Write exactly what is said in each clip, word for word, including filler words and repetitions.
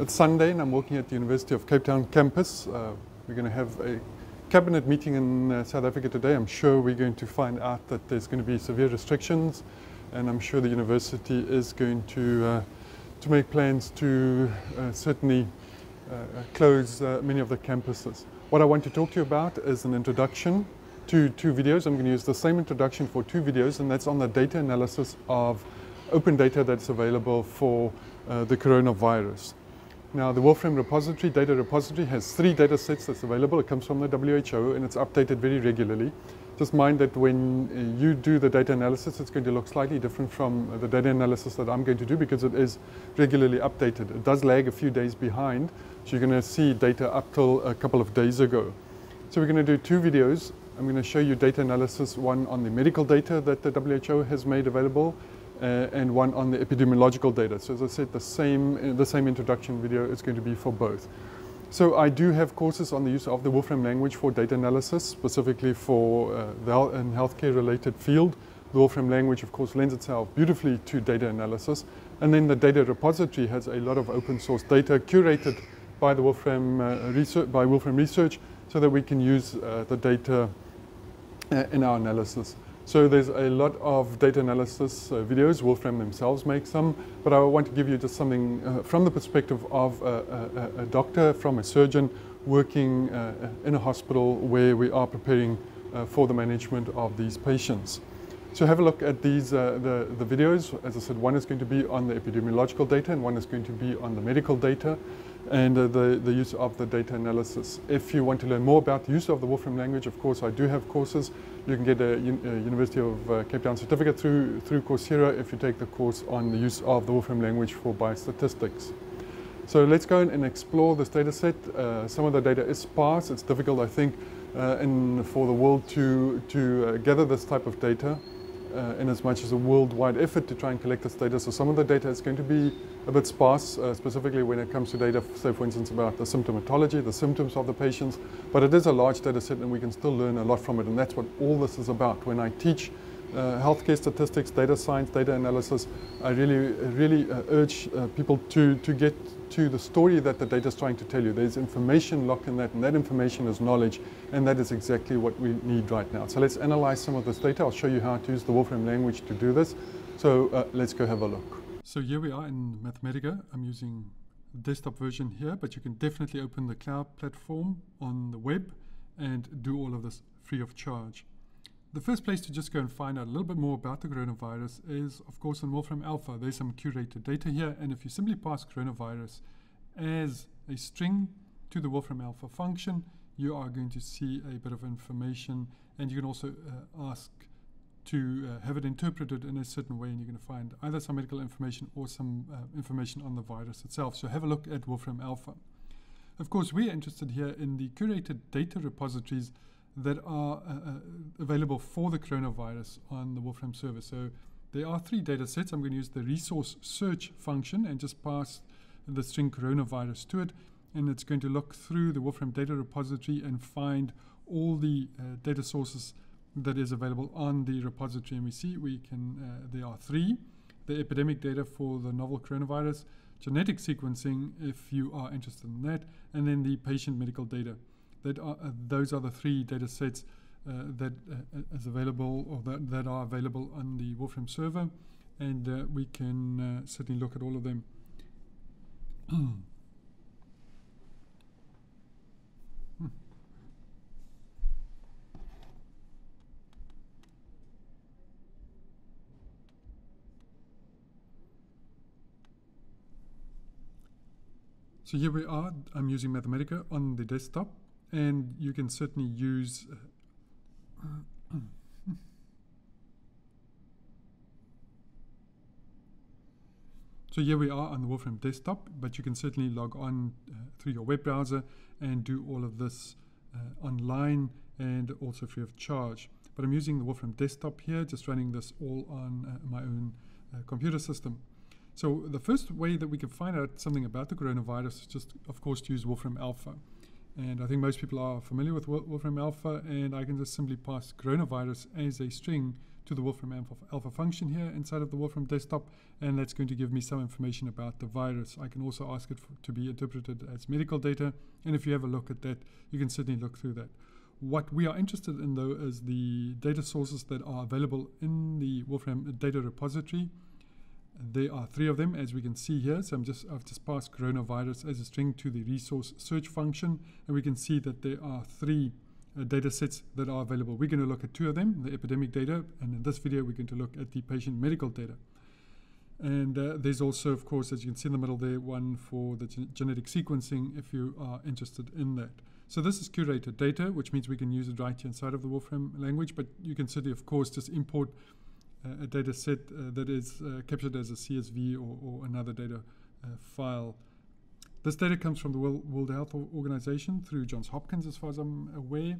It's Sunday and I'm working at the University of Cape Town campus. Uh, we're going to have a cabinet meeting in uh, South Africa today. I'm sure we're going to find out that there's going to be severe restrictions, and I'm sure the university is going to, uh, to make plans to uh, certainly uh, close uh, many of the campuses. What I want to talk to you about is an introduction to two videos. I'm going to use the same introduction for two videos, and that's on the data analysis of open data that's available for uh, the coronavirus. Now, the Wolfram repository, data repository, has three data sets that's available. It comes from the W H O and it's updated very regularly. Just mind that when you do the data analysis, it's going to look slightly different from the data analysis that I'm going to do because it is regularly updated. It does lag a few days behind, so you're going to see data up till a couple of days ago. So we're going to do two videos. I'm going to show you data analysis, one on the medical data that the W H O has made available, Uh, and one on the epidemiological data. So as I said, the same, the same introduction video is going to be for both. So I do have courses on the use of the Wolfram language for data analysis, specifically for uh, the healthcare related field. The Wolfram language, of course, lends itself beautifully to data analysis. And then the data repository has a lot of open source data curated by the Wolfram, uh, research, by Wolfram Research, so that we can use uh, the data uh, in our analysis. So there's a lot of data analysis uh, videos. Wolfram themselves makes them, but I want to give you just something uh, from the perspective of a, a, a doctor, from a surgeon working uh, in a hospital where we are preparing uh, for the management of these patients. So have a look at these uh, the, the videos. As I said, one is going to be on the epidemiological data and one is going to be on the medical data and uh, the, the use of the data analysis. If you want to learn more about the use of the Wolfram language, of course, I do have courses. You can get a, a University of uh, Cape Town certificate through, through Coursera if you take the course on the use of the Wolfram language for biostatistics. So let's go in and explore this data set. Uh, some of the data is sparse. It's difficult, I think, uh, in, for the world to, to uh, gather this type of data uh, in as much as a worldwide effort to try and collect this data. So some of the data is going to be a bit sparse, uh, specifically when it comes to data, say, for instance, about the symptomatology, the symptoms of the patients. But it is a large data set and we can still learn a lot from it. And that's what all this is about. When I teach Uh, healthcare statistics, data science, data analysis, I really, really uh, urge uh, people to, to get to the story that the data is trying to tell you. There's information locked in that, and that information is knowledge, and that is exactly what we need right now. So let's analyze some of this data. I'll show you how to use the Wolfram language to do this. So uh, let's go have a look. So here we are in Mathematica. I'm using the desktop version here, but you can definitely open the cloud platform on the web and do all of this free of charge. The first place to just go and find out a little bit more about the coronavirus is, of course, in Wolfram Alpha. There's some curated data here, and if you simply pass coronavirus as a string to the Wolfram Alpha function, you are going to see a bit of information, and you can also uh, ask to uh, have it interpreted in a certain way, and you're going to find either some medical information or some uh, information on the virus itself. So have a look at Wolfram Alpha. Of course, we're interested here in the curated data repositories that are uh, uh, available for the coronavirus on the Wolfram server. So there are three data sets. I'm going to use the resource search function and just pass the string coronavirus to it. And it's going to look through the Wolfram data repository and find all the uh, data sources that is available on the repository. And we see we can, uh, there are three. The epidemic data for the novel coronavirus, genetic sequencing, if you are interested in that, and then the patient medical data. That are, uh, those are the three data sets uh, that uh, is available or that, that are available on the Wolfram server, and uh, we can uh, certainly look at all of them. hmm. So here we are. I'm using Mathematica on the desktop. And you can certainly use uh, so here we are on the Wolfram desktop, but you can certainly log on uh, through your web browser and do all of this uh, online and also free of charge. But I'm using the Wolfram desktop here, just running this all on uh, my own uh, computer system. So the first way that we can find out something about the coronavirus is just, of course, to use Wolfram Alpha. And I think most people are familiar with Wolfram Alpha, and I can just simply pass coronavirus as a string to the Wolfram Alpha function here inside of the Wolfram desktop, and that's going to give me some information about the virus. I can also ask it for, to be interpreted as medical data, and if you have a look at that, you can certainly look through that. What we are interested in, though, is the data sources that are available in the Wolfram data repository. There are three of them, as we can see here. So I'm just, I've just passed coronavirus as a string to the resource search function, and we can see that there are three uh, data sets that are available. We're going to look at two of them, the epidemic data, and in this video we're going to look at the patient medical data. And uh, there's also, of course, as you can see in the middle there, one for the gen genetic sequencing if you are interested in that. So this is curated data, which means we can use it right here inside of the Wolfram language, but you can certainly, of course, just import uh, a data set uh, that is uh, captured as a C S V or, or another data uh, file. This data comes from the World Health Organization through Johns Hopkins, as far as I'm aware,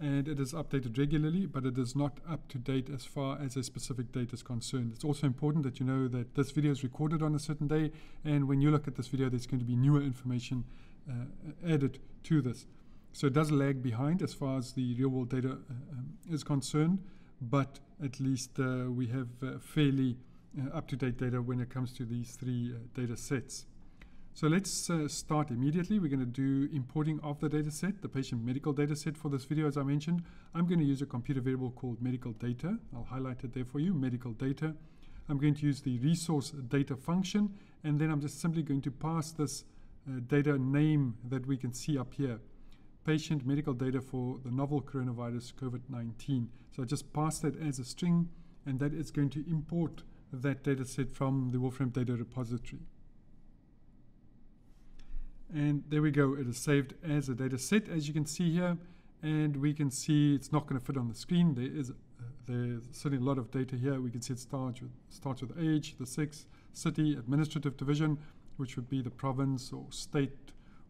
and it is updated regularly, but it is not up to date as far as a specific date is concerned. It's also important that you know that this video is recorded on a certain day, and when you look at this video, there's going to be newer information uh, added to this. So it does lag behind as far as the real-world data uh, um, is concerned, but at least uh, we have uh, fairly uh, up-to-date data when it comes to these three uh, data sets. So let's uh, start immediately. We're going to do importing of the data set, the patient medical data set for this video, as I mentioned. I'm going to use a computer variable called medical data. I'll highlight it there for you, medical data. I'm going to use the resource data function, and then I'm just simply going to pass this uh, data name that we can see up here. Patient medical data for the novel coronavirus COVID nineteen. So I just pass that as a string, and that is going to import that data set from the Wolfram data repository. And there we go, it is saved as a data set, as you can see here, and we can see it's not going to fit on the screen. There is uh, there's certainly a lot of data here. We can see it starts with, starts with age, the sex, city, administrative division, which would be the province or state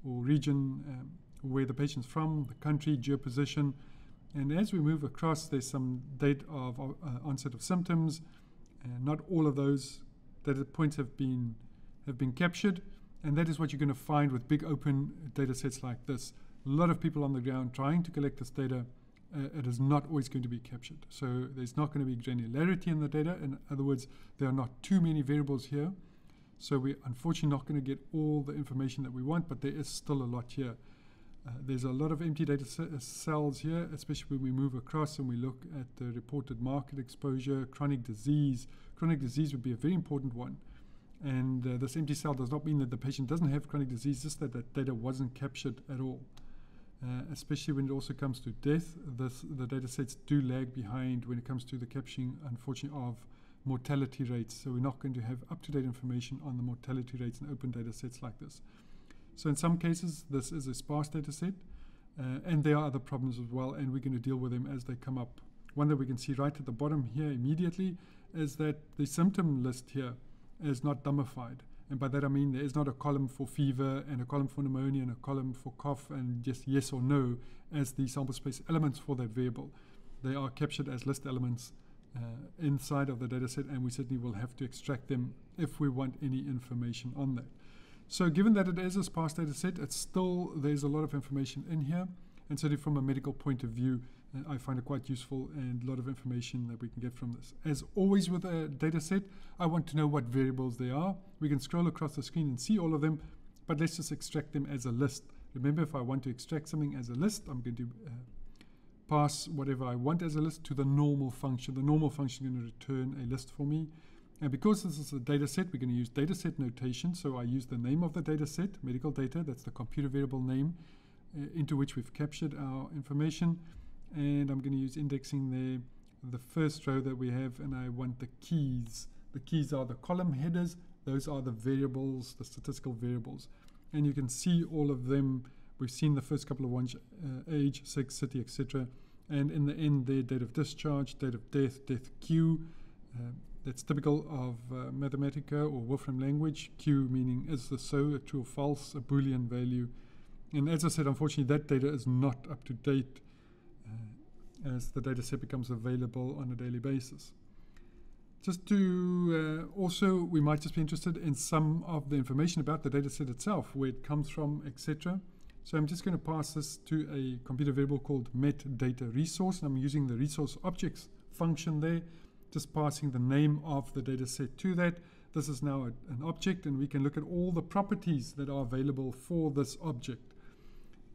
or region, um, where the patient's from, the country, geoposition, and as we move across, there's some date of uh, onset of symptoms, and not all of those data points have been have been captured, and that is what you're going to find with big open data sets like this. A lot of people on the ground trying to collect this data. Uh, it is not always going to be captured, so there's not going to be granularity in the data. In other words, there are not too many variables here, so we're unfortunately not going to get all the information that we want, but there is still a lot here. Uh, there's a lot of empty data cells here, especially when we move across and we look at the reported market exposure, chronic disease. Chronic disease would be a very important one. And uh, this empty cell does not mean that the patient doesn't have chronic disease, just that that data wasn't captured at all. Uh, especially when it also comes to death, this, the data sets do lag behind when it comes to the capturing, unfortunately, of mortality rates. So we're not going to have up-to-date information on the mortality rates in open data sets like this. So in some cases, this is a sparse data set, uh, and there are other problems as well, and we're going to deal with them as they come up. One that we can see right at the bottom here immediately is that the symptom list here is not dummified. And by that I mean there is not a column for fever and a column for pneumonia and a column for cough and just yes or no as the sample space elements for that variable. They are captured as list elements uh, inside of the data set, and we certainly will have to extract them if we want any information on that. So given that it is a sparse data set, it's still, there's a lot of information in here. And certainly from a medical point of view, uh, I find it quite useful and a lot of information that we can get from this. As always with a data set, I want to know what variables they are. We can scroll across the screen and see all of them, but let's just extract them as a list. Remember, if I want to extract something as a list, I'm going to uh, pass whatever I want as a list to the normal function. The normal function is going to return a list for me. And because this is a data set, we're going to use data set notation. So I use the name of the data set, medical data, that's the computer variable name, uh, into which we've captured our information. And I'm going to use indexing there, the first row that we have, and I want the keys. The keys are the column headers. Those are the variables, the statistical variables. And you can see all of them. We've seen the first couple of ones, uh, age, sex, city, et cetera. And in the end there, date of discharge, date of death, death queue. Uh, That's typical of uh, Mathematica or Wolfram language. Q meaning is this so, a true or false, a Boolean value. And as I said, unfortunately, that data is not up to date uh, as the data set becomes available on a daily basis. Just to uh, also, we might just be interested in some of the information about the data set itself, where it comes from, et cetera. So I'm just going to pass this to a computer variable called metadata resource, and I'm using the resource objects function there. just passing the name of the data set to that. This is now a, an object, and we can look at all the properties that are available for this object.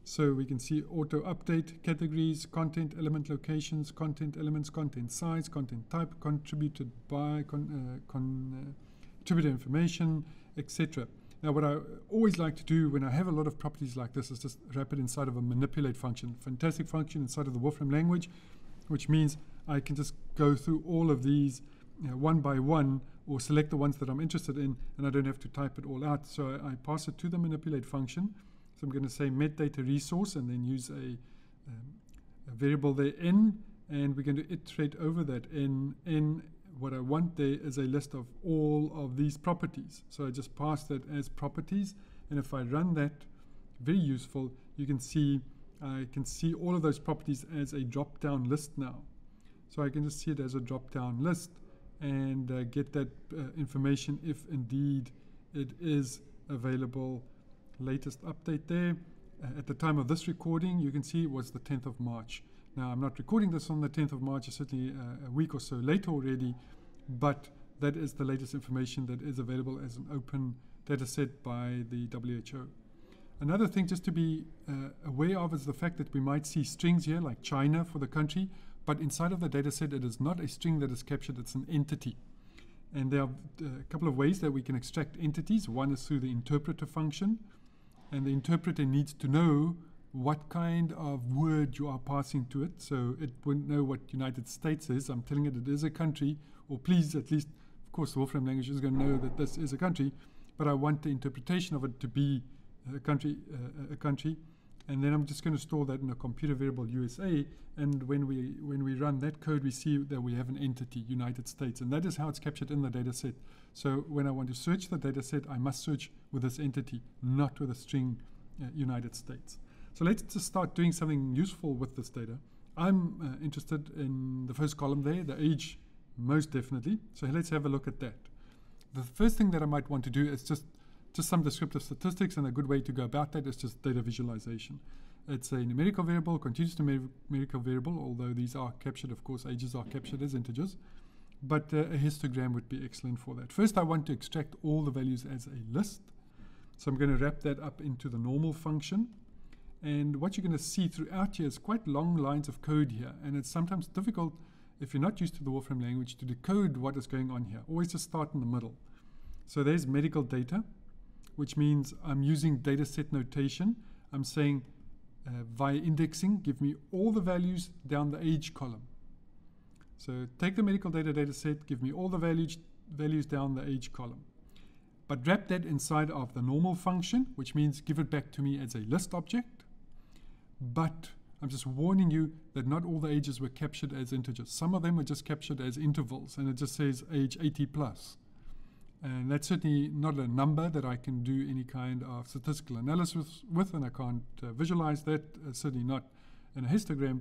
So we can see auto update, categories, content element locations, content elements, content size, content type, contributed by, con, uh, con, uh, contributed information, et cetera. Now, what I always like to do when I have a lot of properties like this is just wrap it inside of a manipulate function. Fantastic function inside of the Wolfram language, which means I can just go through all of these you know, one by one, or select the ones that I'm interested in, and I don't have to type it all out. So I, I pass it to the manipulate function. So I'm going to say metadata resource, and then use a, um, a variable there, n, and we're going to iterate over that n. n what I want there is a list of all of these properties. So I just pass that as properties, and if I run that, very useful, you can see I can see all of those properties as a drop-down list now. So I can just see it as a drop-down list and uh, get that uh, information if indeed it is available. Latest update there. Uh, at the time of this recording, you can see it was the tenth of March. Now, I'm not recording this on the tenth of March, it's certainly uh, a week or so later already, but that is the latest information that is available as an open data set by the W H O. Another thing just to be uh, aware of is the fact that we might see strings here, like China for the country, but inside of the data set, it is not a string that is captured, it's an entity. And there are uh, a couple of ways that we can extract entities. One is through the interpreter function, and the interpreter needs to know what kind of word you are passing to it. So it wouldn't know what United States is. I'm telling it it is a country, or please, at least, of course, the Wolfram language is going to know that this is a country, but I want the interpretation of it to be a country, uh, a country. And then I'm just going to store that in a computer variable U S A, and when we, when we run that code, we see that we have an entity, United States, and that is how it's captured in the data set. So when I want to search the data set, I must search with this entity, not with a string uh, United States. So let's just start doing something useful with this data. I'm uh, interested in the first column there, the age, most definitely. So let's have a look at that. The first thing that I might want to do is just Just some descriptive statistics, and a good way to go about that is just data visualization. It's a numerical variable, continuous numerical variable, although these are captured, of course, ages are captured as integers. But uh, a histogram would be excellent for that. First, I want to extract all the values as a list. So I'm going to wrap that up into the normal function. And what you're going to see throughout here is quite long lines of code here. And it's sometimes difficult, if you're not used to the Wolfram language, to decode what is going on here. Always just start in the middle. So there's medical data, which means I'm using data set notation. I'm saying uh, via indexing, give me all the values down the age column. So take the medical data data set, give me all the values, values down the age column. But wrap that inside of the normal function, which means give it back to me as a list object. But I'm just warning you that not all the ages were captured as integers. Some of them were just captured as intervals, and it just says age eighty plus. And that's certainly not a number that I can do any kind of statistical analysis with, and I can't uh, visualize that, uh, certainly not in a histogram.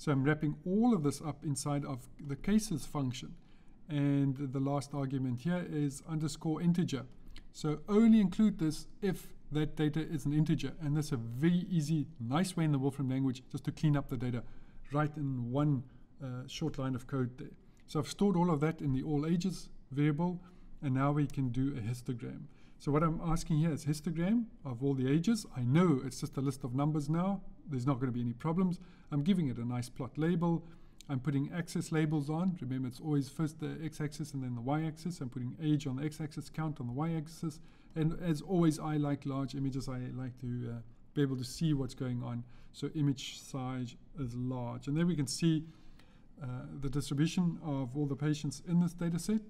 So I'm wrapping all of this up inside of the cases function. And the last argument here is underscore integer. So only include this if that data is an integer. And that's a very easy, nice way in the Wolfram language just to clean up the data right in one uh, short line of code there. So I've stored all of that in the all ages variable. And now we can do a histogram. So what I'm asking here is histogram of all the ages. I know it's just a list of numbers now. There's not going to be any problems. I'm giving it a nice plot label. I'm putting axis labels on. Remember, it's always first the x-axis and then the y-axis. I'm putting age on the x-axis, count on the y-axis. And as always, I like large images. I like to uh, be able to see what's going on. So image size is large. And then we can see uh, the distribution of all the patients in this data set.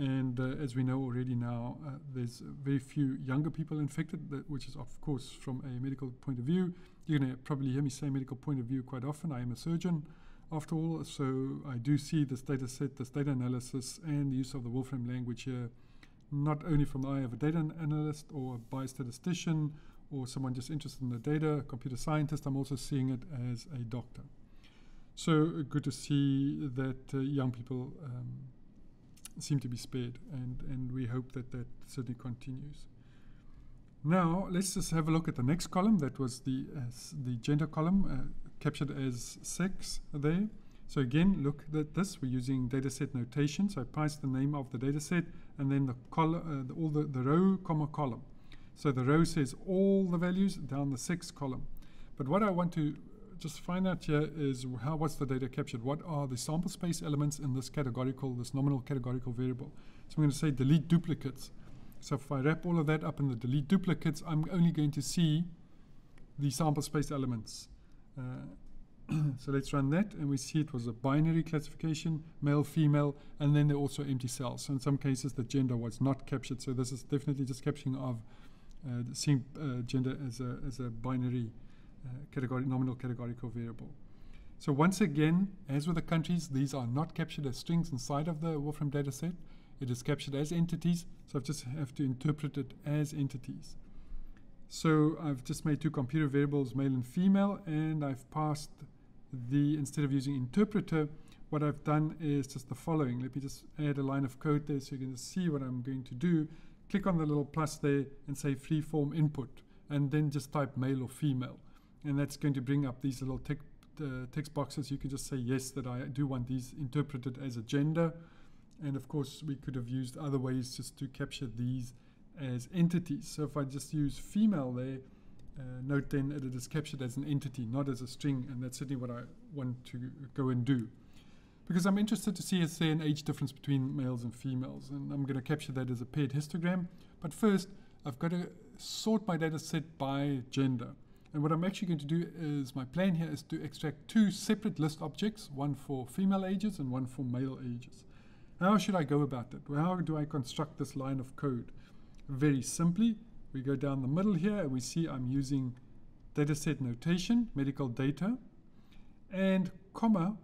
And uh, as we know already now, uh, there's very few younger people infected, that, which is, of course, from a medical point of view. You're going to probably hear me say medical point of view quite often. I am a surgeon, after all, so I do see this data set, this data analysis, and the use of the Wolfram language here, not only from the eye of a data analyst or a biostatistician or someone just interested in the data, a computer scientist. I'm also seeing it as a doctor. So uh, good to see that uh, young people Um, seem to be spared, and, and we hope that that certainly continues. Now, let's just have a look at the next column. That was the, uh, the gender column, uh, captured as sex there. So again, look at this, we're using dataset notation. So I pass the name of the dataset and then the column, uh, the, all the, the row comma column. So the row says all the values down the sixth column. But what I want to just find out here is how, what's the data captured? What are the sample space elements in this categorical, this nominal categorical variable? So I'm going to say delete duplicates. So if I wrap all of that up in the delete duplicates, I'm only going to see the sample space elements. Uh, so let's run that, and we see it was a binary classification, male, female, and then there are also empty cells. So in some cases, the gender was not captured. So this is definitely just capturing of uh, seeing uh, gender as a, as a binary uh, category, nominal categorical variable. So once again, as with the countries, these are not captured as strings inside of the Wolfram dataset. It is captured as entities, so I just have to interpret it as entities. So I've just made two computer variables, male and female, and I've passed the, instead of using interpreter, what I've done is just the following. Let me just add a line of code there so you can see what I'm going to do. Click on the little plus there and say free form input, and then just type male or female. And that's going to bring up these little te uh, text boxes. You can just say, yes, that I do want these interpreted as a gender. And of course, we could have used other ways just to capture these as entities. So if I just use female there, uh, note then that it is captured as an entity, not as a string, and that's certainly what I want to go and do. Because I'm interested to see, say, an age difference between males and females, and I'm going to capture that as a paired histogram. But first, I've got to sort my data set by gender. And what I'm actually going to do is, my plan here is to extract two separate list objects, one for female ages and one for male ages. How should I go about it? Well, how do I construct this line of code? Very simply, we go down the middle here and we see I'm using dataset notation, medical data, and comma,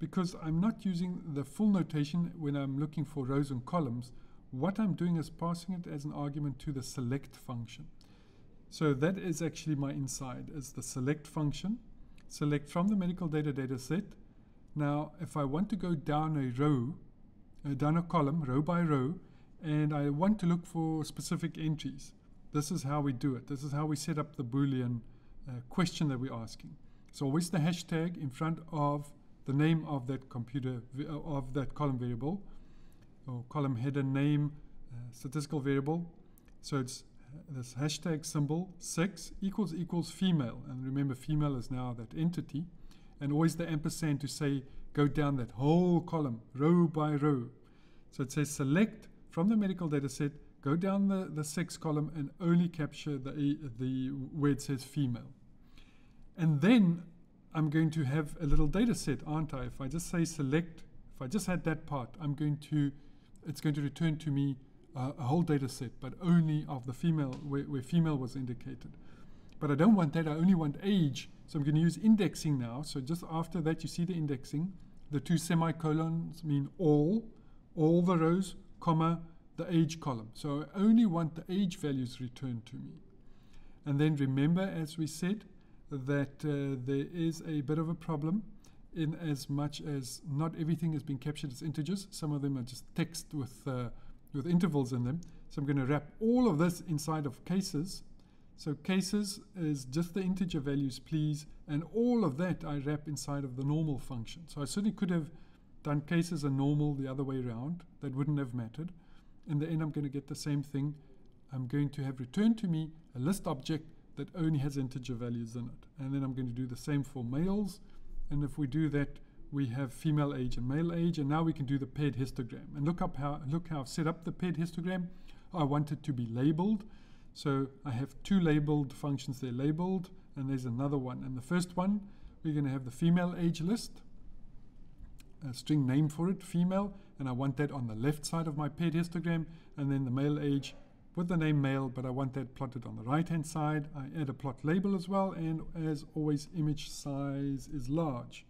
because I'm not using the full notation when I'm looking for rows and columns. What I'm doing is passing it as an argument to the select function. So that is actually my inside, is the select function. Select from the medical data dataset. Now, if I want to go down a row, Uh, down a column, row by row, and I want to look for specific entries. This is how we do it. This is how we set up the Boolean uh, question that we're asking. So always the hashtag in front of the name of that computer, uh, of that column variable, or column header name uh, statistical variable. So it's this hashtag symbol six equals equals female, and remember female is now that entity, and always the ampersand to say go down that whole column, row by row. So it says select from the medical data set, go down the, the sixth column and only capture the, the where it says female. And then I'm going to have a little data set, aren't I? If I just say select, if I just had that part, I'm going to, it's going to return to me uh, a whole data set, but only of the female, where, where female was indicated. But I don't want that, I only want age. So I'm going to use indexing now. So just after that, you see the indexing. The two semicolons mean all, all the rows, comma, the age column. So I only want the age values returned to me. And then remember, as we said, that uh, there is a bit of a problem in as much as not everything has been captured as integers. Some of them are just text with, uh, with intervals in them. So I'm going to wrap all of this inside of cases. So cases is just the integer values, please, and all of that I wrap inside of the normal function. So I certainly could have done cases and normal the other way around. That wouldn't have mattered. In the end, I'm going to get the same thing. I'm going to have returned to me a list object that only has integer values in it. And then I'm going to do the same for males. And if we do that, we have female age and male age. And now we can do the paired histogram. And look up how, look how I've set up the paired histogram. I want it to be labeled. So I have two labeled functions there, labeled, and there's another one. And the first one, we're going to have the female age list, a string name for it, female, and I want that on the left side of my paired histogram, and then the male age with the name male, but I want that plotted on the right-hand side. I add a plot label as well, and as always, image size is large.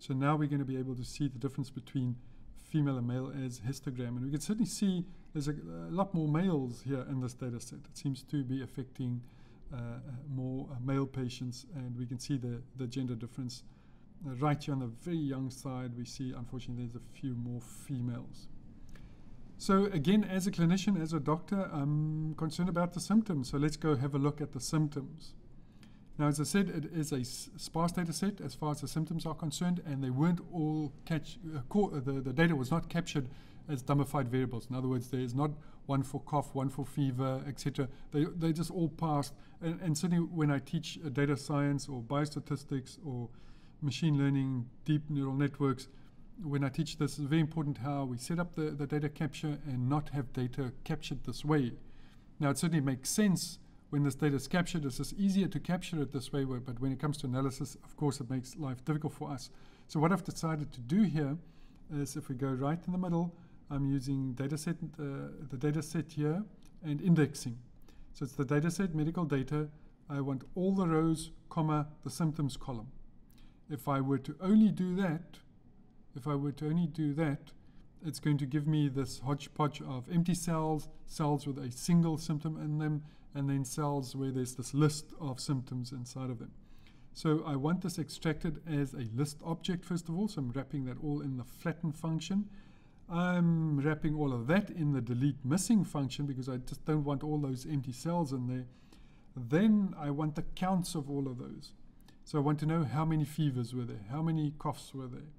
So now we're going to be able to see the difference between female and male as histogram, and we can certainly see there's a, a lot more males here in this data set. It seems to be affecting uh, more uh, male patients, and we can see the, the gender difference. Uh, right here on the very young side, we see, unfortunately, there's a few more females. So again, as a clinician, as a doctor, I'm concerned about the symptoms. So let's go have a look at the symptoms. Now, as I said, it is a sparse data set as far as the symptoms are concerned, and they weren't all catch, uh, uh, the, the data was not captured as dummified variables. In other words, there is not one for cough, one for fever, et cetera. They, they just all passed. And, and certainly when I teach uh, data science or biostatistics or machine learning, deep neural networks, when I teach this, it's very important how we set up the, the data capture and not have data captured this way. Now, it certainly makes sense when this data is captured. It's just easier to capture it this way, but when it comes to analysis, of course, it makes life difficult for us. So what I've decided to do here is, if we go right in the middle, I'm using data set, uh, the data set here and indexing. So it's the data set, medical data. I want all the rows, comma, the symptoms column. If I were to only do that, if I were to only do that, it's going to give me this hodgepodge of empty cells, cells with a single symptom in them, and then cells where there's this list of symptoms inside of them. So I want this extracted as a list object, first of all. So I'm wrapping that all in the flatten function. I'm wrapping all of that in the delete missing function because I just don't want all those empty cells in there. Then I want the counts of all of those. So I want to know how many fevers were there, how many coughs were there.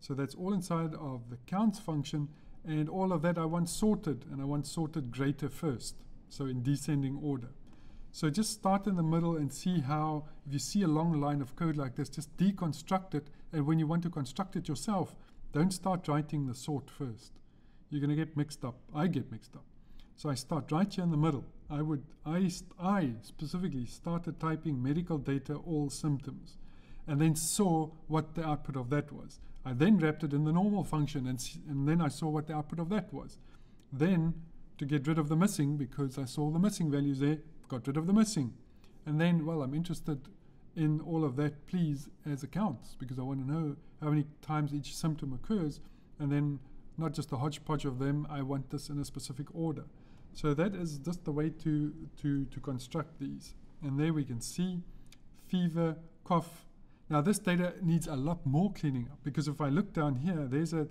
So that's all inside of the counts function, and all of that I want sorted, and I want sorted greater first, so in descending order. So just start in the middle and see how, if you see a long line of code like this, just deconstruct it, and when you want to construct it yourself, don't start writing the sort first. You're going to get mixed up. I get mixed up. So I start right here in the middle. I would, I, st I specifically started typing medical data, all symptoms, and then saw what the output of that was. I then wrapped it in the normal function, and, and then I saw what the output of that was. Then, to get rid of the missing, because I saw the missing values there, got rid of the missing. And then, well, I'm interested in all of that, please, as accounts, because I want to know how many times each symptom occurs, and then not just a hodgepodge of them, I want this in a specific order. So that is just the way to, to, to construct these. And there we can see fever, cough. Now this data needs a lot more cleaning up, because if I look down here, there's a,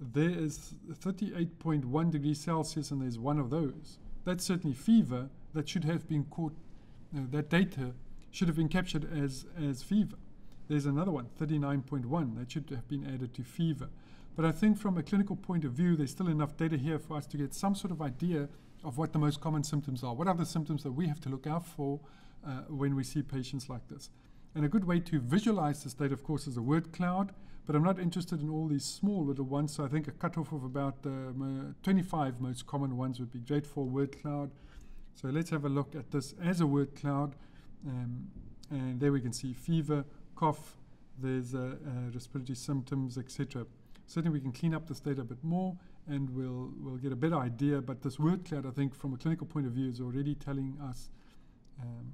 there is thirty-eight point one degrees Celsius, and there's one of those. That's certainly fever. That should have been caught, uh, that data should have been captured as, as fever. There's another one, thirty-nine point one. That should have been added to fever. But I think from a clinical point of view, there's still enough data here for us to get some sort of idea of what the most common symptoms are. What are the symptoms that we have to look out for uh, when we see patients like this? And a good way to visualize this data, of course, is a word cloud. But I'm not interested in all these small little ones. So I think a cutoff of about um, uh, twenty-five most common ones would be great for a word cloud. So let's have a look at this as a word cloud. Um, and there we can see fever, cough, there's uh, uh, respiratory symptoms, et cetera. Certainly we can clean up this data a bit more, and we'll, we'll get a better idea. But this word cloud, I think, from a clinical point of view, is already telling us um,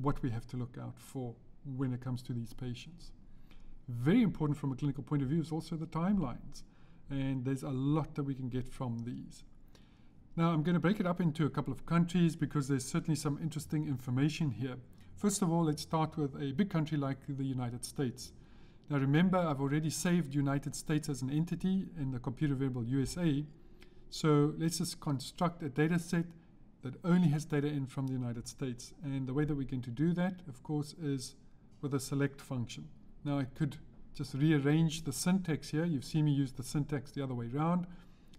what we have to look out for when it comes to these patients. Very important from a clinical point of view is also the timelines. And there's a lot that we can get from these. Now I'm going to break it up into a couple of countries because there's certainly some interesting information here. First of all, let's start with a big country like the United States. Now remember, I've already saved United States as an entity in the computer variable U S A. So let's just construct a data set that only has data in from the United States. And the way that we're going to do that, of course, is with a select function. Now I could just rearrange the syntax here. You've seen me use the syntax the other way around.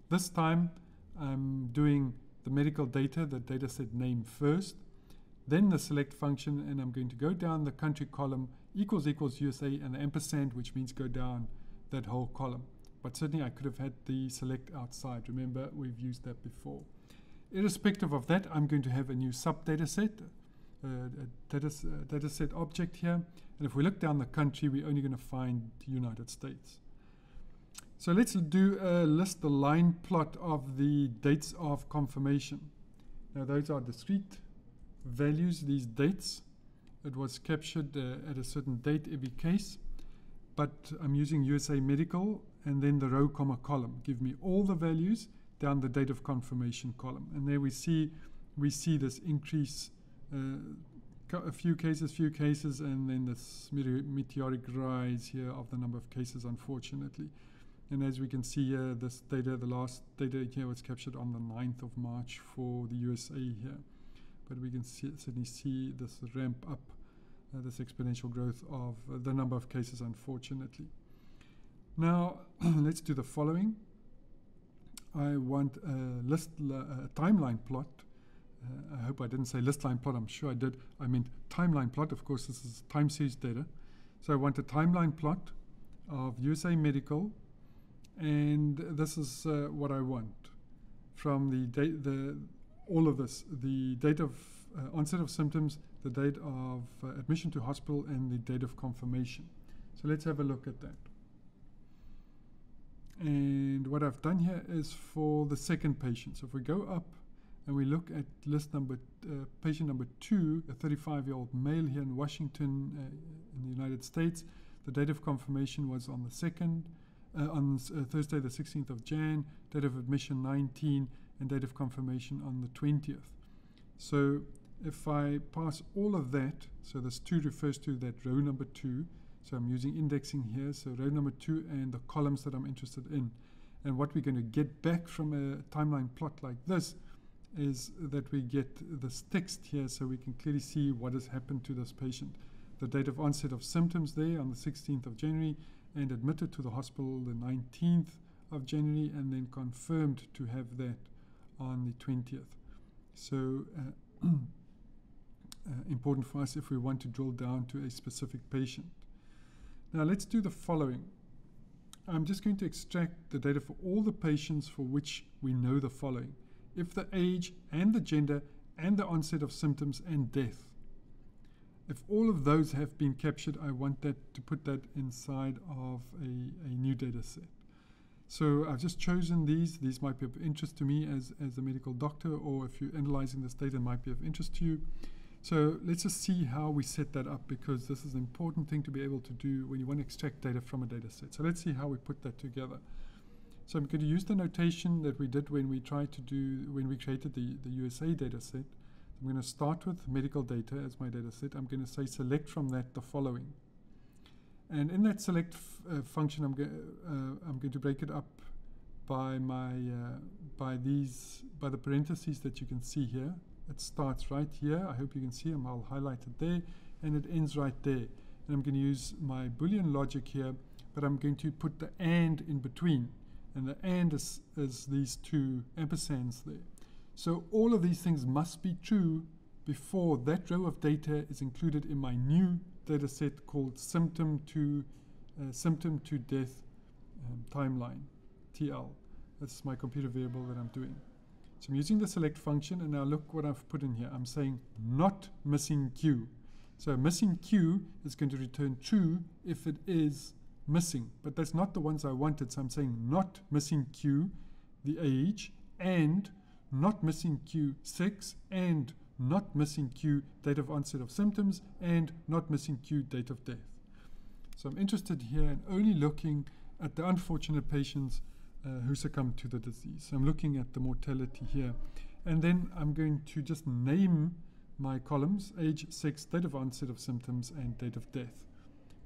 This time I'm doing the medical data, the data set name first, then the select function, and I'm going to go down the country column, equals equals U S A, and the ampersand, which means go down that whole column. But certainly I could have had the select outside. Remember, we've used that before. Irrespective of that, I'm going to have a new sub data set. Uh, data, uh, data set object here, and if we look down the country, we're only going to find the United States. So let's do a list, the line plot of the dates of confirmation. Now those are discrete values, these dates. It was captured uh, at a certain date every case, but I'm using U S A medical, and then the row comma column give me all the values down the date of confirmation column, and there we see we see this increase. Uh, a few cases, few cases, and then this meteoric rise here of the number of cases, unfortunately. And as we can see here, this data, the last data here was captured on the ninth of March for the U S A here. But we can see, certainly see this ramp up uh, this exponential growth of uh, the number of cases, unfortunately. Now, let's do the following. I want a list a timeline plot. Uh, I hope I didn't say list line plot. I'm sure I did. I meant timeline plot. Of course, this is time series data. So I want a timeline plot of U S A Medical, and this is uh, what I want from the date, the all of this, the date of uh, onset of symptoms, the date of uh, admission to hospital, and the date of confirmation. So let's have a look at that. And what I've done here is for the second patient. So if we go up and we look at list number, uh, patient number two, a thirty-five-year-old male here in Washington, uh, in the United States. The date of confirmation was on the second, uh, on uh, Thursday, the sixteenth of January. Date of admission nineteenth, and date of confirmation on the twentieth. So if I pass all of that, so this two refers to that row number two. So I'm using indexing here. So row number two and the columns that I'm interested in, and what we're going to get back from a timeline plot like this is that we get this text here, so we can clearly see what has happened to this patient. The date of onset of symptoms there on the sixteenth of January, and admitted to the hospital the nineteenth of January, and then confirmed to have that on the twentieth. So uh, uh, important for us if we want to drill down to a specific patient. Now let's do the following. I'm just going to extract the data for all the patients for which we know the following: if the age and the gender and the onset of symptoms and death. If all of those have been captured, I want that to put that inside of a, a new data set. So I've just chosen these. These might be of interest to me as, as a medical doctor, or if you're analyzing this data, it might be of interest to you. So let's just see how we set that up, because this is an important thing to be able to do when you want to extract data from a data set. So let's see how we put that together. So I'm going to use the notation that we did when we tried to do, when we created the, the U S A data set. I'm going to start with medical data as my data set. I'm going to say select from that the following. And in that select f uh, function, I'm, go uh, I'm going to break it up by, my, uh, by, these, by the parentheses that you can see here. It starts right here. I hope you can see them. I'll highlight it there. And it ends right there. And I'm going to use my Boolean logic here, but I'm going to put the and in between. And the and is, is these two ampersands there. So all of these things must be true before that row of data is included in my new data set called symptom to, uh, symptom to death um, timeline, T L. That's my computer variable that I'm doing. So I'm using the select function, and now look what I've put in here. I'm saying not missing Q. So missing Q is going to return true if it is missing, but that's not the ones I wanted. So I'm saying not missing Q, the age, and not missing Q six, and not missing Q, date of onset of symptoms, and not missing Q, date of death. So I'm interested here in only looking at the unfortunate patients uh, who succumbed to the disease. So I'm looking at the mortality here. And then I'm going to just name my columns: age, sex, date of onset of symptoms, and date of death.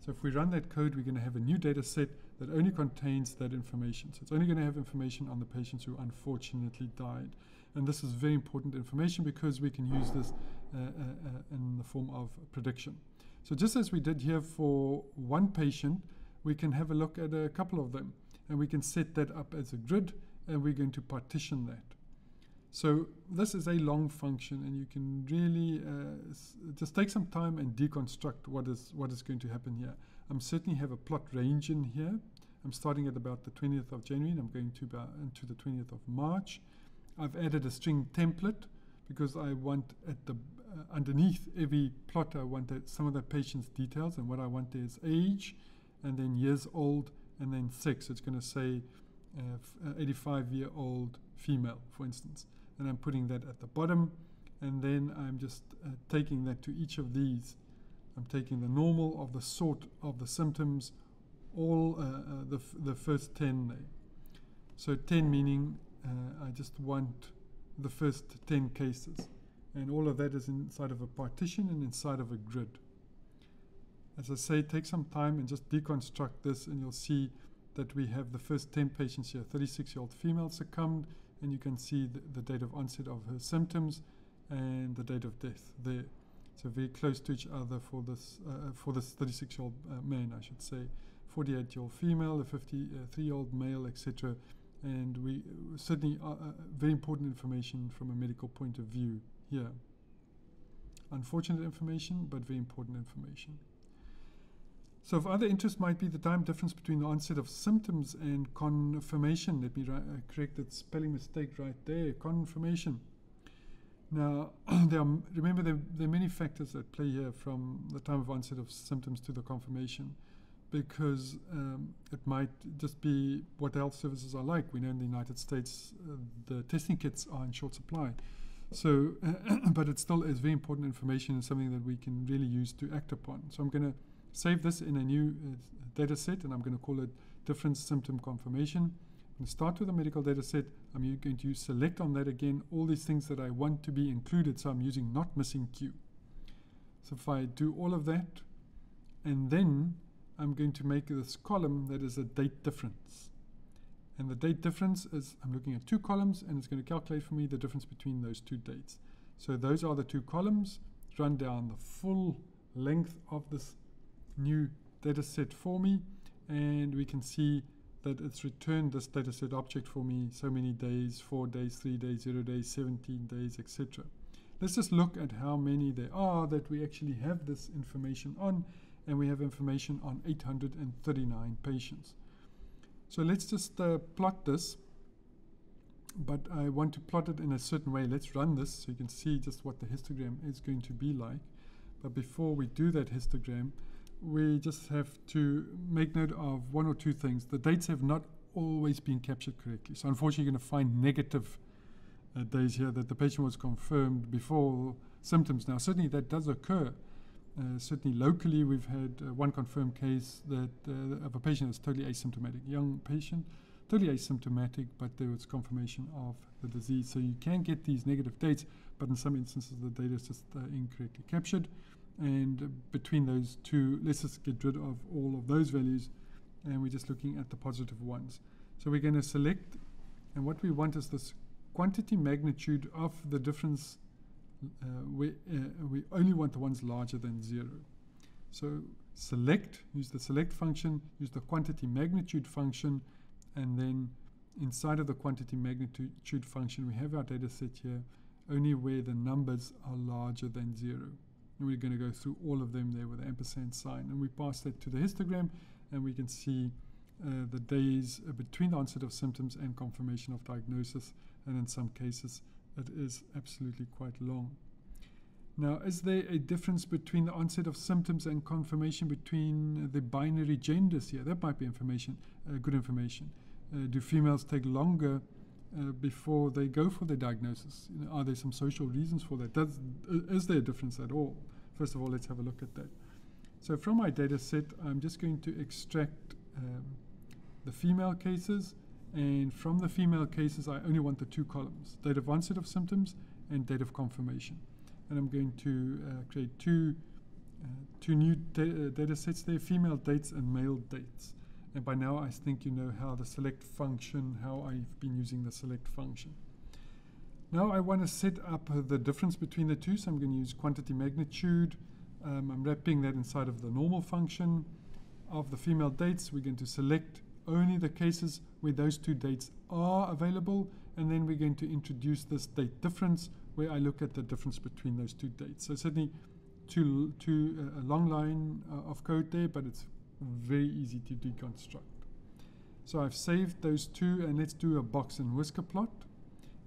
So if we run that code, we're going to have a new data set that only contains that information. So it's only going to have information on the patients who unfortunately died. And this is very important information, because we can use this uh, uh, uh, in the form of prediction. So just as we did here for one patient, we can have a look at a couple of them. And we can set that up as a grid, and we're going to partition that. So this is a long function, and you can really uh, s just take some time and deconstruct what is, what is going to happen here. I'm certainly have a plot range in here. I'm starting at about the twentieth of January, and I'm going to about into the twentieth of March. I've added a string template, because I want at the uh, underneath every plot, I want that some of the patient's details, and what I want there is age, and then years old, and then sex. It's going to say uh, eighty-five-year-old female, for instance. And I'm putting that at the bottom, and then I'm just uh, taking that to each of these. I'm taking the normal of the sort of the symptoms, all uh, uh, the, f the first ten there. So ten meaning uh, I just want the first ten cases. And all of that is inside of a partition and inside of a grid. As I say, take some time and just deconstruct this, and you'll see that we have the first ten patients here. thirty-six-year-old female succumbed, and you can see the, the date of onset of her symptoms and the date of death there. so very close to each other for this uh, for this thirty-six-year-old uh, man, I should say, forty-eight-year-old female, a fifty-three-year-old male, et cetera. And we uh, certainly are, uh, very important information from a medical point of view here. Unfortunate information, but very important information. So of other interest might be the time difference between the onset of symptoms and confirmation. Let me uh, correct that spelling mistake right there, confirmation. Now, there are, remember there, there are many factors that play here from the time of onset of symptoms to the confirmation, because um, it might just be what the health services are like. We know in the United States uh, the testing kits are in short supply. So, but it still is very important information and something that we can really use to act upon. So I'm going to save this in a new uh, data set, and I'm going to call it difference symptom confirmation. I'm going to start with a medical data set. I'm going to select on that again all these things that I want to be included. So I'm using not missing Q. So if I do all of that, and then I'm going to make this column that is a date difference. And the date difference is, I'm looking at two columns, and it's going to calculate for me the difference between those two dates. So those are the two columns. Run down the full length of this new data set for me, and we can see that it's returned this data set object for me, so many days, four days, three days, zero days, seventeen days, et cetera. Let's just look at how many there are that we actually have this information on, and we have information on eight hundred thirty-nine patients. So let's just uh, plot this, but I want to plot it in a certain way. Let's run this so you can see just what the histogram is going to be like. But before we do that histogram, we just have to make note of one or two things. The dates have not always been captured correctly. So unfortunately, you're going to find negative uh, days here that the patient was confirmed before symptoms. Now, certainly that does occur. Uh, certainly locally, we've had uh, one confirmed case that uh, of a patient that's totally asymptomatic, young patient, totally asymptomatic, but there was confirmation of the disease. So you can get these negative dates, but in some instances, the data is just uh, incorrectly captured. And between those two, let's just get rid of all of those values, and we're just looking at the positive ones. So we're going to select, and what we want is this quantity magnitude of the difference. Uh, we, uh, we only want the ones larger than zero. So select, use the select function, use the quantity magnitude function, and then inside of the quantity magnitude function, we have our data set here, only where the numbers are larger than zero. And we're going to go through all of them there with the ampersand sign. And we pass that to the histogram, and we can see uh, the days between the onset of symptoms and confirmation of diagnosis. And in some cases, it is absolutely quite long. Now, is there a difference between the onset of symptoms and confirmation between the binary genders here? That might be information, uh, good information. Uh, do females take longer Uh, before they go for their diagnosis? You know, are there some social reasons for that? Does, is there a difference at all? First of all, let's have a look at that. So from my data set, I'm just going to extract um, the female cases, and from the female cases, I only want the two columns, date of onset of symptoms and date of confirmation. And I'm going to uh, create two, uh, two new da uh, data sets there, female dates and male dates. And by now, I think you know how the select function, how I've been using the select function. Now I want to set up uh, the difference between the two, so I'm going to use quantity magnitude. Um, I'm wrapping that inside of the normal function. Of the female dates, we're going to select only the cases where those two dates are available, and then we're going to introduce this date difference, where I look at the difference between those two dates. So certainly too, too, uh, a long line uh, of code there, but it's very easy to deconstruct. So I've saved those two, and let's do a box and whisker plot.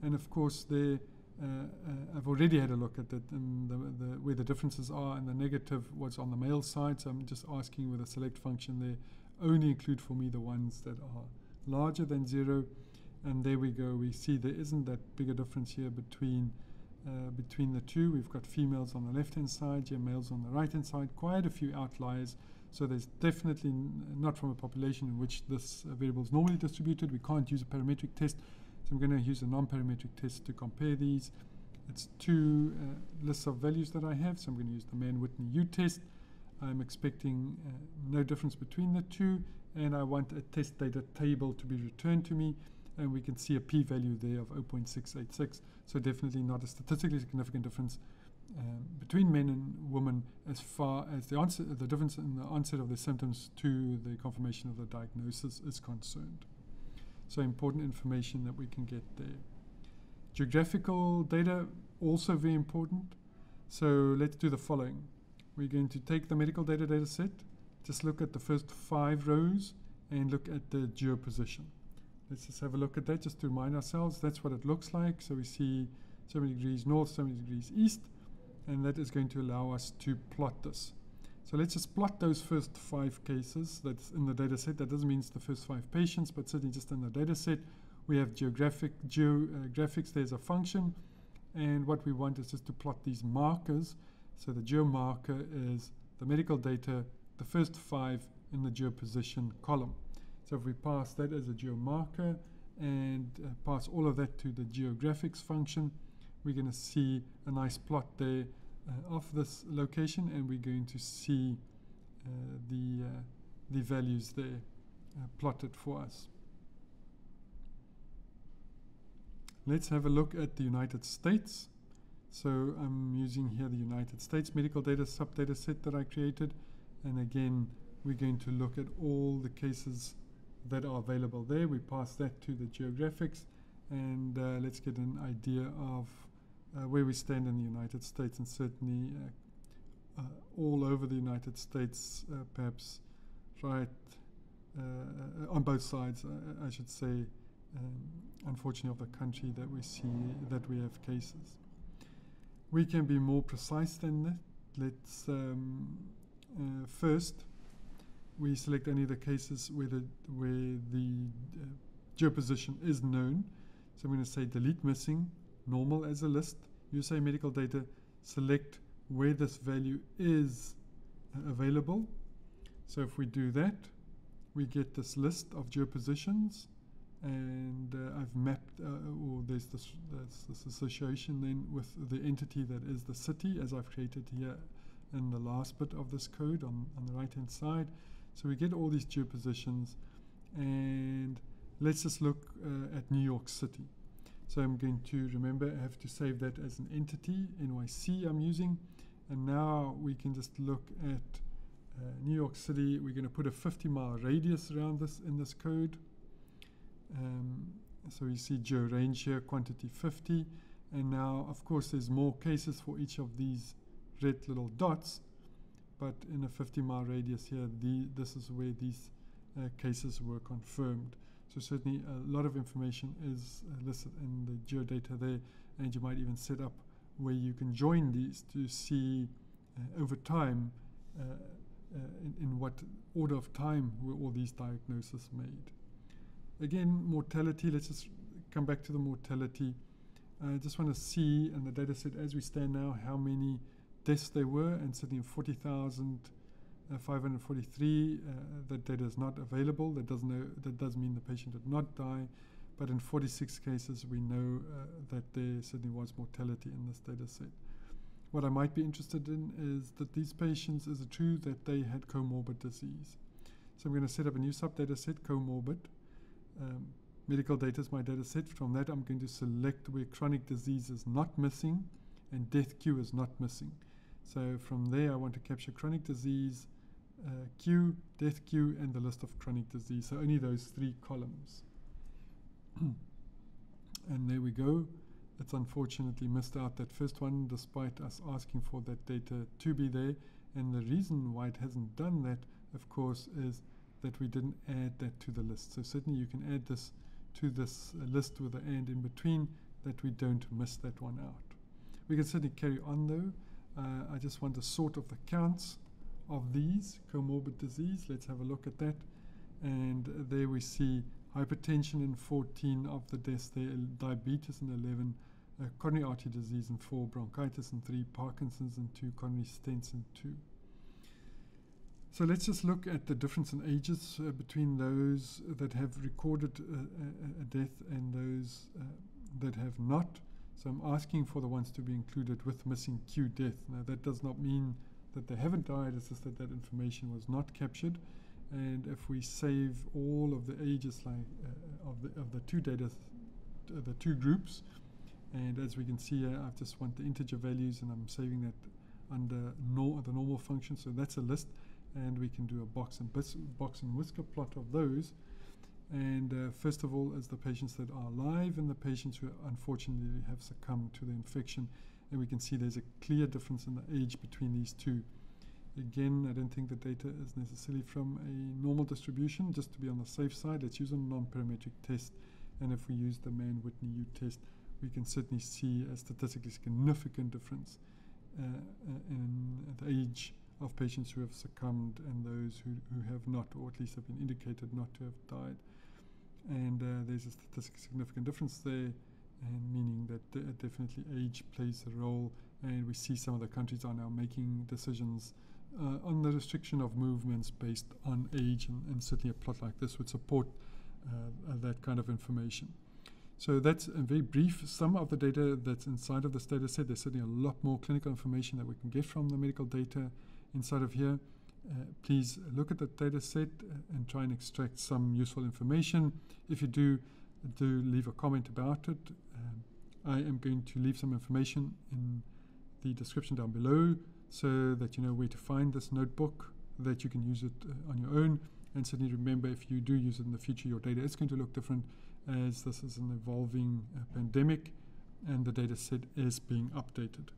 And of course, there uh, uh, I've already had a look at it, and the, the, where the differences are, and the negative was on the male side. So I'm just asking with a select function there, only include for me the ones that are larger than zero. And there we go. We see there isn't that big a difference here between uh, between the two. We've got females on the left-hand side, here males on the right-hand side. Quite a few outliers. So there's definitely n not from a population in which this uh, variable is normally distributed. We can't use a parametric test. So I'm going to use a non-parametric test to compare these. It's two uh, lists of values that I have. So I'm going to use the Mann-Whitney-U test. I'm expecting uh, no difference between the two. And I want a test data table to be returned to me. And we can see a p-value there of zero point six eight six. So definitely not a statistically significant difference um, between men and women as far as the, onset, the difference in the onset of the symptoms to the confirmation of the diagnosis is concerned. So important information that we can get there. Geographical data, also very important. So let's do the following. We're going to take the medical data data set, just look at the first five rows and look at the geo position. Let's just have a look at that just to remind ourselves. That's what it looks like. So we see so many degrees north, so many degrees east, and that is going to allow us to plot this. So let's just plot those first five cases that's in the data set. That doesn't mean it's the first five patients, but certainly just in the data set. We have geographic geographics, there's a function, and what we want is just to plot these markers. So the geo marker is the medical data, the first five in the geo position column. So if we pass that as a geo marker and uh, pass all of that to the geographics function, we're going to see a nice plot there uh, of this location, and we're going to see uh, the, uh, the values there uh, plotted for us. Let's have a look at the United States. So I'm using here the United States medical data sub-data set that I created. And again, we're going to look at all the cases that are available there. We pass that to the geographics, and uh, let's get an idea of uh, where we stand in the United States, and certainly uh, uh, all over the United States, uh, perhaps right uh, on both sides, uh, I should say, Um, unfortunately, of the country that we see that we have cases. We can be more precise than that. Let's um, uh, first we select only the cases where the where the uh, geoposition is known. So I'm going to say delete missing, normal as a list. You say medical data, select where this value is uh, available. So if we do that, we get this list of geopositions. And uh, I've mapped, uh, or there's this, there's this association then with the entity that is the city, as I've created here in the last bit of this code on, on the right-hand side. So we get all these geopositions, and let's just look uh, at New York City. So I'm going to, remember, I have to save that as an entity, N Y C I'm using, and now we can just look at uh, New York City. We're going to put a fifty mile radius around this in this code. Um, so you see geo range here, quantity fifty, and now of course there's more cases for each of these red little dots, but in a fifty mile radius here, the, this is where these uh, cases were confirmed. So certainly a lot of information is uh, listed in the geo data there, and you might even set up where you can join these to see uh, over time uh, uh, in, in what order of time were all these diagnoses made. Again, mortality, let's just come back to the mortality. I uh, just want to see in the data set as we stand now how many deaths there were, and sitting in forty thousand five hundred forty-three, uh, that data is not available. That does, know, that does mean the patient did not die, but in forty-six cases we know uh, that there certainly was mortality in this data set. What I might be interested in is that these patients, is it true that they had comorbid disease? So I'm going to set up a new sub-data set, comorbid. Um, medical data is my data set. From that I'm going to select where chronic disease is not missing and death Q is not missing. So from there I want to capture chronic disease, uh, Q, death Q, and the list of chronic disease. So only those three columns. And there we go. It's unfortunately missed out that first one, despite us asking for that data to be there. And the reason why it hasn't done that, of course, is that we didn't add that to the list. So certainly you can add this to this uh, list with an and in between, that we don't miss that one out. We can certainly carry on though. Uh, I just want to sort of the counts of these comorbid disease. Let's have a look at that. And uh, there we see hypertension in fourteen of the deaths there, diabetes in eleven, uh, coronary artery disease in four, bronchitis in three, Parkinson's in two, coronary stents in two. So let's just look at the difference in ages uh, between those that have recorded uh, a, a death and those uh, that have not. So I'm asking for the ones to be included with missing Q death. Now that does not mean that they haven't died, it's just that that information was not captured. And if we save all of the ages like, uh, of, the, of the two data, th the two groups, And as we can see here, I just want the integer values, and I'm saving that under nor the normal function. So that's a list, and we can do a box and bis box and whisker plot of those. And uh, first of all is the patients that are alive and the patients who unfortunately have succumbed to the infection. And we can see there's a clear difference in the age between these two. Again, I don't think the data is necessarily from a normal distribution. Just to be on the safe side, let's use a non-parametric test. And if we use the Mann-Whitney-U test, we can certainly see a statistically significant difference uh, in the age of patients who have succumbed and those who, who have not, or at least have been indicated not to have died. And uh, there's a statistically significant difference there, and meaning that de definitely age plays a role. And we see some of the countries are now making decisions uh, on the restriction of movements based on age, and, and certainly a plot like this would support uh, that kind of information. So that's a very brief sum of the data that's inside of this data set. There's certainly a lot more clinical information that we can get from the medical data inside of here. Uh, please look at the data set and try and extract some useful information. If you do, do leave a comment about it. Um, I am going to leave some information in the description down below so that you know where to find this notebook, that you can use it uh, on your own. And certainly remember, if you do use it in the future, your data is going to look different, as this is an evolving uh, pandemic and the data set is being updated.